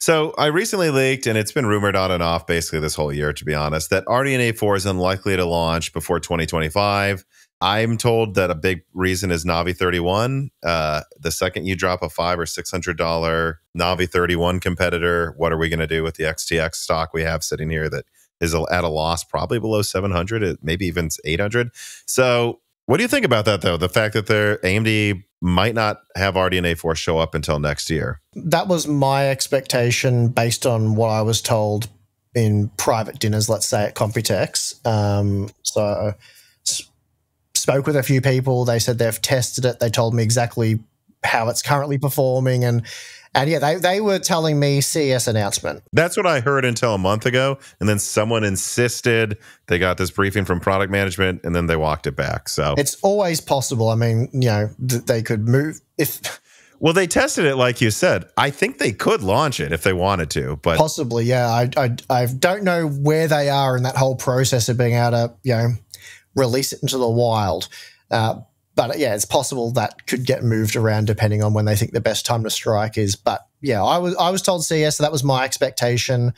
So I recently leaked, and it's been rumored on and off basically this whole year, to be honest, that RDNA 4 is unlikely to launch before 2025. I'm told that a big reason is Navi 31. The second you drop a $500 or $600 Navi 31 competitor, what are we going to do with the XTX stock we have sitting here that is at a loss, probably below 700, maybe even 800? So what do you think about that, though? The fact that their AMD might not have RDNA 4 show up until next year. That was my expectation based on what I was told in private dinners, let's say, at Computex. So spoke with a few people. They said they've tested it. They told me exactly how it's currently performing. And yeah, they were telling me CES announcement. That's what I heard until a month ago. And then someone insisted they got this briefing from product management and then they walked it back. So it's always possible. I mean, you know, they could move if... Well, they tested it, like you said. I think they could launch it if they wanted to, but possibly, yeah. I don't know where they are in that whole process of being able to, you know, release it into the wild. But yeah, it's possible that could get moved around depending on when they think the best time to strike is. But yeah, I was told CES, so that was my expectation,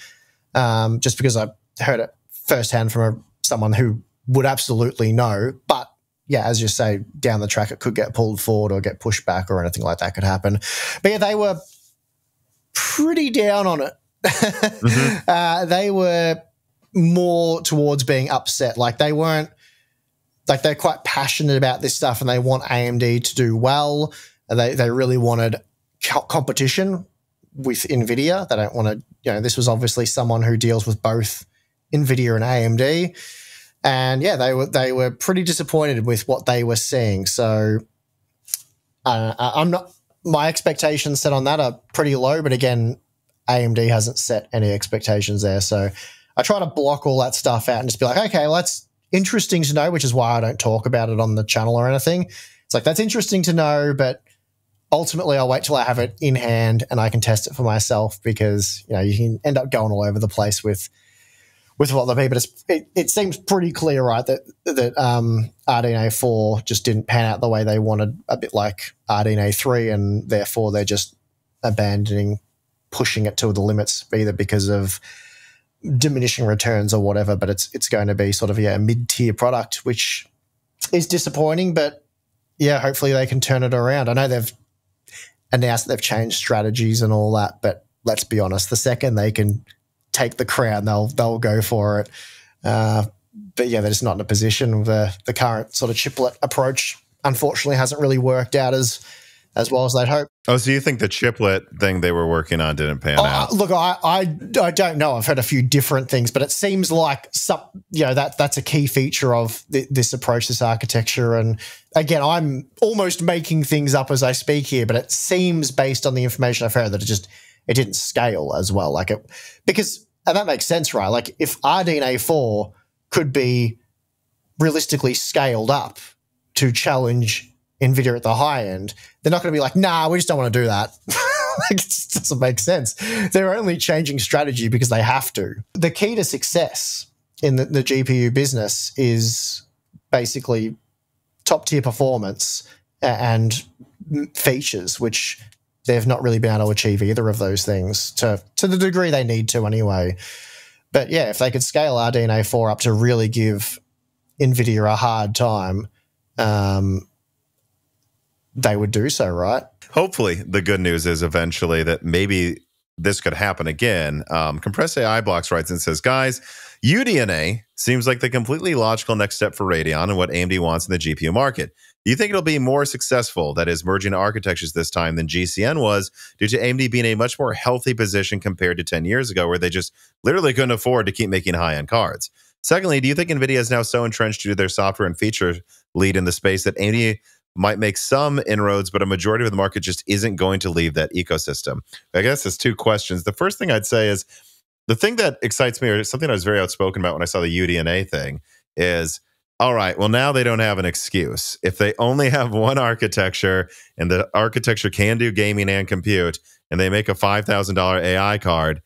just because I heard it firsthand from someone who would absolutely know. But yeah, as you say, down the track, it could get pulled forward or get pushed back or anything like that could happen. But yeah, they were pretty down on it. Mm-hmm. They were more towards being upset. Like they weren't, like they're quite passionate about this stuff and they want AMD to do well. And they really wanted competition with NVIDIA. They don't want to, you know, this was obviously someone who deals with both NVIDIA and AMD. And yeah, they were pretty disappointed with what they were seeing. So I'm not, my expectations set on that are pretty low, but again, AMD hasn't set any expectations there. So I try to block all that stuff out and just be like, okay, well, that's interesting to know, which is why I don't talk about it on the channel or anything. It's like, that's interesting to know, but ultimately I'll wait till I have it in hand and I can test it for myself, because, you know, you can end up going all over the place with what they'll be. But it seems pretty clear, right, that RDNA 4 just didn't pan out the way they wanted, a bit like RDNA 3, and therefore they're just abandoning, pushing it to the limits, either because of diminishing returns or whatever. But it's going to be sort of, yeah, a mid-tier product, which is disappointing. But yeah, hopefully they can turn it around. I know they've announced that they've changed strategies and all that, but let's be honest, the second they can take the crown, they'll go for it. But yeah, they're just not in a position. The current sort of chiplet approach, unfortunately, hasn't really worked out as well as they'd hope. Oh, so you think the chiplet thing they were working on didn't pan out? Look, I don't know. I've heard a few different things, but it seems like that's a key feature of this approach, this architecture. And again, I'm almost making things up as I speak here, but it seems, based on the information I've heard, that it didn't scale as well. Like it, because, and that makes sense, right? Like if RDNA 4 could be realistically scaled up to challenge NVIDIA at the high end, they're not going to be like, nah, we just don't want to do that. Like, it just doesn't make sense. They're only changing strategy because they have to. The key to success in the GPU business is basically top-tier performance and features, which they've not really been able to achieve either of those things to the degree they need to anyway. But yeah, if they could scale RDNA 4 up to really give NVIDIA a hard time, they would do so, right? Hopefully, the good news is eventually that maybe this could happen again. Compressed AI Blocks writes and says, guys, UDNA seems like the completely logical next step for Radeon and what AMD wants in the GPU market. Do you think it'll be more successful, that is, merging architectures this time, than GCN was, due to AMD being in a much more healthy position compared to 10 years ago, where they just literally couldn't afford to keep making high-end cards? Secondly, do you think NVIDIA is now so entrenched due to their software and feature lead in the space that AMD might make some inroads, but a majority of the market just isn't going to leave that ecosystem? I guess there's two questions. The first thing I'd say is, the thing that excites me, or something I was very outspoken about when I saw the UDNA thing, is, all right, well, now they don't have an excuse. If they only have one architecture, and the architecture can do gaming and compute, and they make a $5,000 AI card,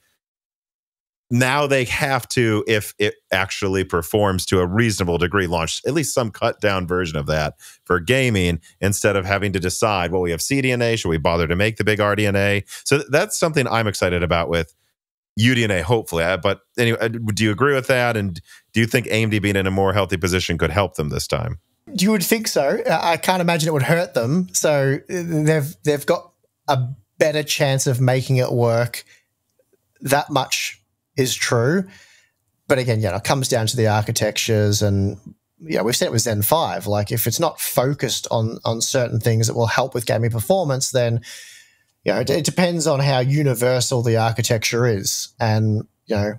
now they have to, if it actually performs to a reasonable degree, launch at least some cut down version of that for gaming instead of having to decide, well, we have CDNA, should we bother to make the big RDNA? So that's something I'm excited about with UDNA, hopefully. But anyway, do you agree with that? And do you think AMD being in a more healthy position could help them this time? You would think so. I can't imagine it would hurt them. So they've got a better chance of making it work. That much is true. But again, you know, it comes down to the architectures, and yeah, we've said it with Zen 5. Like, if it's not focused on certain things that will help with gaming performance, then you know, it depends on how universal the architecture is. And, you know,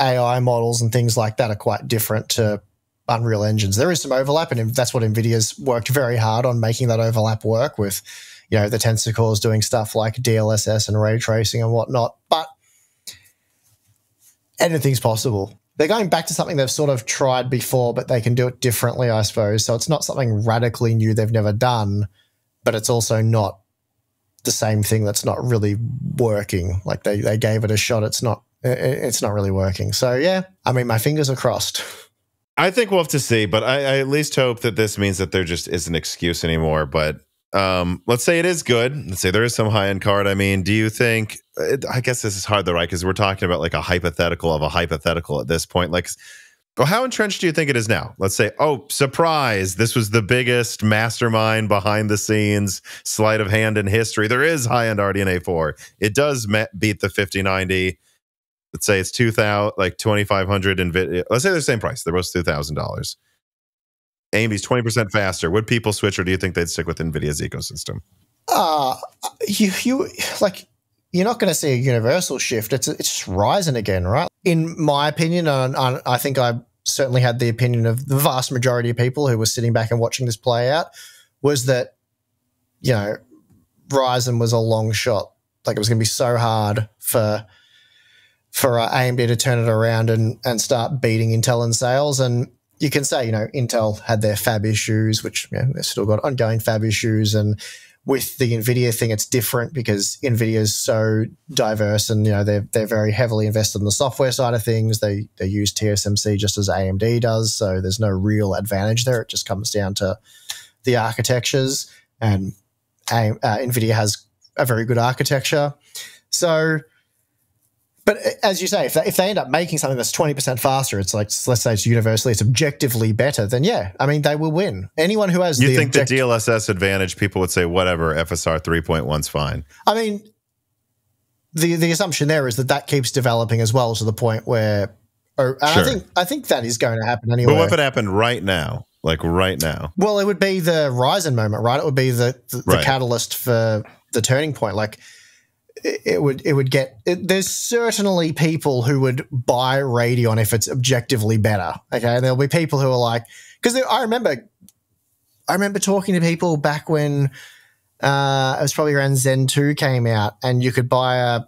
AI models and things like that are quite different to Unreal Engines. There is some overlap, and that's what NVIDIA's worked very hard on, making that overlap work with, you know, the Tensor Cores doing stuff like DLSS and ray tracing and whatnot. But anything's possible. They're going back to something they've sort of tried before, but they can do it differently, I suppose. So it's not something radically new they've never done, but it's also not the same thing that's not really working. Like, they gave it a shot. It's not really working. So yeah, I mean, my fingers are crossed. I think we'll have to see, but I at least hope that this means that there just isn't an excuse anymore. But let's say it is good. Let's say there is some high-end card. I mean, do you think, I guess this is hard though, right? Because we're talking about like a hypothetical of a hypothetical at this point. Like, well, how entrenched do you think it is now? Let's say, oh, surprise, this was the biggest mastermind behind the scenes sleight of hand in history. There is high-end RDNA 4. It does beat the 5090. Let's say it's 2000, like 2500 NVIDIA. Let's say they're the same price. They're both $2,000. AMD's 20% faster. Would people switch, or do you think they'd stick with NVIDIA's ecosystem? You're not going to see a universal shift. It's Ryzen again, right? In my opinion, and I think I certainly had the opinion of the vast majority of people who were sitting back and watching this play out, was that, you know, Ryzen was a long shot. Like, it was going to be so hard for AMD to turn it around and start beating Intel in sales. And you can say, you know, Intel had their fab issues, which, you know, they've still got ongoing fab issues. And with the NVIDIA thing, it's different because NVIDIA is so diverse, and, you know, they're very heavily invested in the software side of things. They use TSMC just as AMD does, so there's no real advantage there. It just comes down to the architectures, and NVIDIA has a very good architecture. So, but as you say, if they end up making something that's 20% faster, it's like, let's say it's universally, it's objectively better, then yeah, I mean, they will win. Anyone who has you think the DLSS advantage, people would say, whatever, FSR 3.1's fine. I mean, the assumption there is that keeps developing as well, to the point where, sure. I think that is going to happen anyway. But what if it happened right now? Like right now? Well, it would be the Ryzen moment, right? It would be the catalyst for the turning point. Like, there's certainly people who would buy Radeon if it's objectively better. Okay. And there'll be people who are like, because I remember talking to people back when it was probably around Zen 2 came out, and you could buy a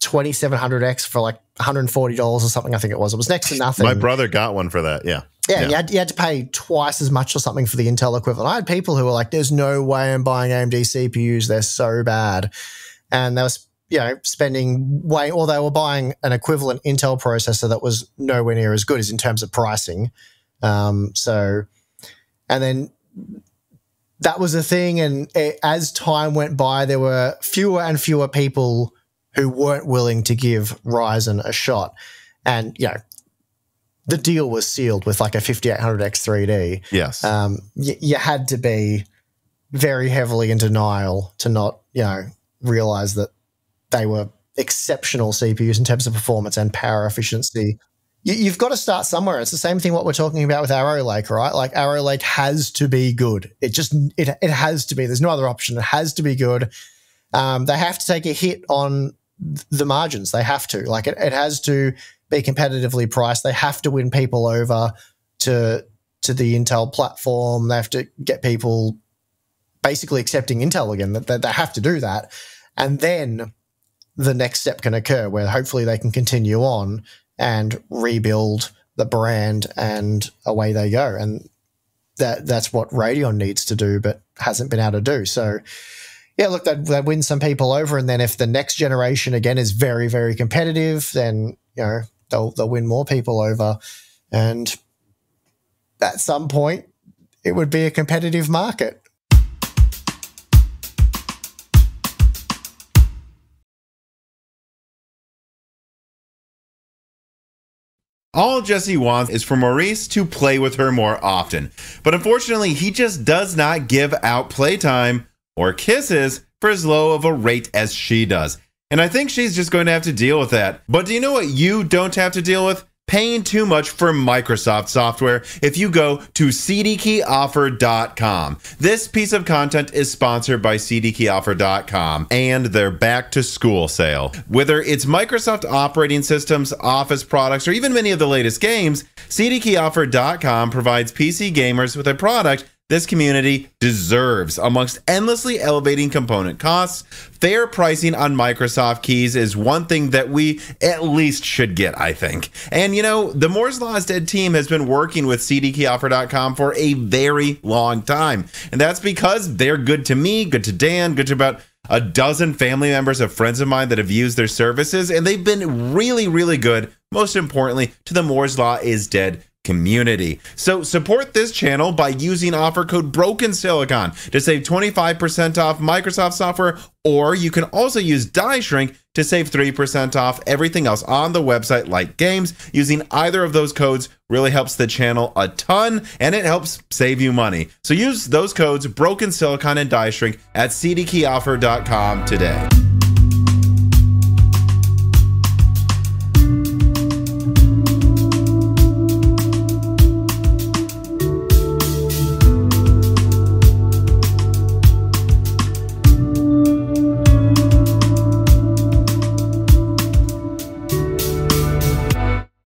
2700X for like $140 or something. I think it was. It was next to nothing. My brother got one for that. Yeah. Yeah. Yeah. You had to pay twice as much or something for the Intel equivalent. I had people who were like, there's no way I'm buying AMD CPUs. They're so bad. And they were, you know, spending way, or they were buying an equivalent Intel processor that was nowhere near as good as in terms of pricing. And then that was the thing. And as time went by, there were fewer and fewer people who weren't willing to give Ryzen a shot. And, you know, the deal was sealed with like a 5800X3D. Yes. You had to be very heavily in denial to not, you know, realize that they were exceptional CPUs in terms of performance and power efficiency. You've got to start somewhere. It's the same thing what we're talking about with Arrow Lake, right? Like, Arrow Lake has to be good. It has to be. There's no other option. It has to be good. They have to take a hit on the margins. They have to. Like, it has to be competitively priced. They have to win people over to the Intel platform. They have to get people basically accepting Intel again, that they have to do that. And then the next step can occur where hopefully they can continue on and rebuild the brand, and away they go. And that's what Radeon needs to do but hasn't been able to do. So yeah, look, that wins some people over. And then if the next generation again is very, very competitive, then, you know, they'll win more people over. And at some point it would be a competitive market. All Jesse wants is for Maurice to play with her more often, but unfortunately he just does not give out playtime or kisses for as low of a rate as she does. And I think she's just going to have to deal with that. But do you know what you don't have to deal with? Paying too much for Microsoft software if you go to CDKeyOffer.com. This piece of content is sponsored by CDKeyOffer.com and their back to school sale. Whether it's Microsoft operating systems, Office products, or even many of the latest games, CDKeyOffer.com provides PC gamers with a product this community deserves. Amongst endlessly elevating component costs, fair pricing on Microsoft keys is one thing that we at least should get, I think. And you know, the Moore's Law is Dead team has been working with CDKeyOffer.com for a very long time. And that's because they're good to me, good to Dan, good to about a dozen family members of friends of mine that have used their services. And they've been really, really good, most importantly, to the Moore's Law is Dead community. So support this channel by using offer code BROKENSILICON to save 25% off Microsoft software, or you can also use DieShrink to save 3% off everything else on the website like games. Using either of those codes really helps the channel a ton, and it helps save you money. So use those codes BROKENSILICON and DieShrink at CDKeyOffer.com today.